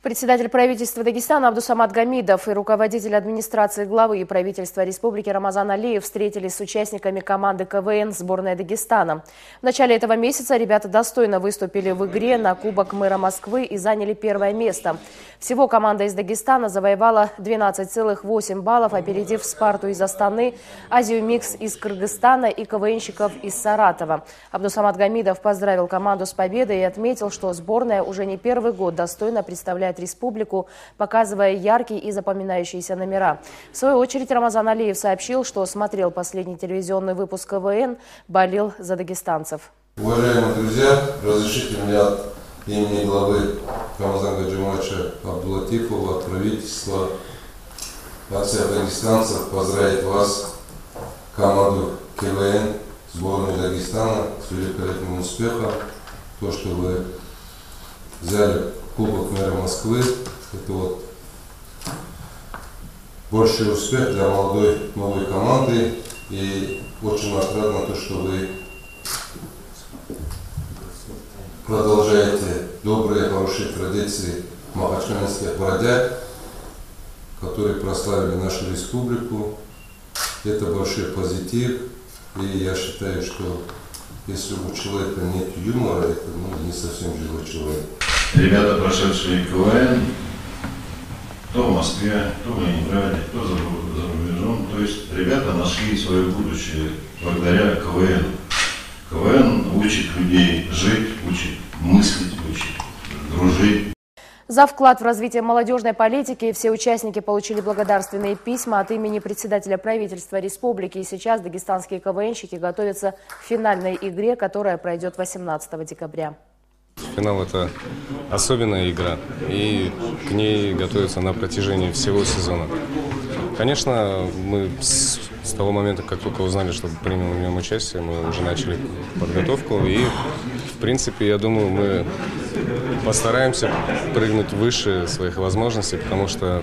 Председатель правительства Дагестана Абдусамад Гамидов и руководитель администрации главы и правительства республики Рамазан Алиев встретились с участниками команды КВН «Сборная Дагестана». В начале этого месяца ребята достойно выступили в игре на Кубок мэра Москвы и заняли первое место. Всего команда из Дагестана завоевала 12,8 баллов, опередив «Спарту» из Астаны, «Азию Микс» из Кыргызстана и КВНщиков из Саратова. Абдусамад Гамидов поздравил команду с победой и отметил, что сборная уже не первый год достойно представляет республику, показывая яркие и запоминающиеся номера. В свою очередь Рамазан Алиев сообщил, что смотрел последний телевизионный выпуск КВН, болел за дагестанцев. Уважаемые друзья, разрешите мне от имени главы Рамазана Гаджимовича Абдулатипова, от правительства, от всех дагестанцев поздравить вас, команду КВН, сборную Дагестана, с великолепным успехом. То, что вы взяли Кубок мэра Москвы, это вот больший успех для молодой новой команды, и очень отрадно то, что вы продолжаете добрые, хорошие традиции махачкалинских бродяг, которые прославили нашу республику. Это большой позитив, и я считаю, что если у человека нет юмора, это не совсем живой человек. Ребята, прошедшие КВН, то в Москве, то в Ленинграде, то за рубежом. То есть ребята нашли свое будущее благодаря КВН. КВН учит людей жить, учит мыслить, учит дружить. За вклад в развитие молодежной политики все участники получили благодарственные письма от имени председателя правительства республики. И сейчас дагестанские КВНщики готовятся к финальной игре, которая пройдет 18 декабря. Финал – это особенная игра, и к ней готовятся на протяжении всего сезона. Конечно, мы с того момента, как только узнали, что приняли в нем участие, мы уже начали подготовку. И, в принципе, я думаю, мы постараемся прыгнуть выше своих возможностей, потому что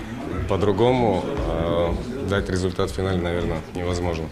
по-другому дать результат в финале, наверное, невозможно.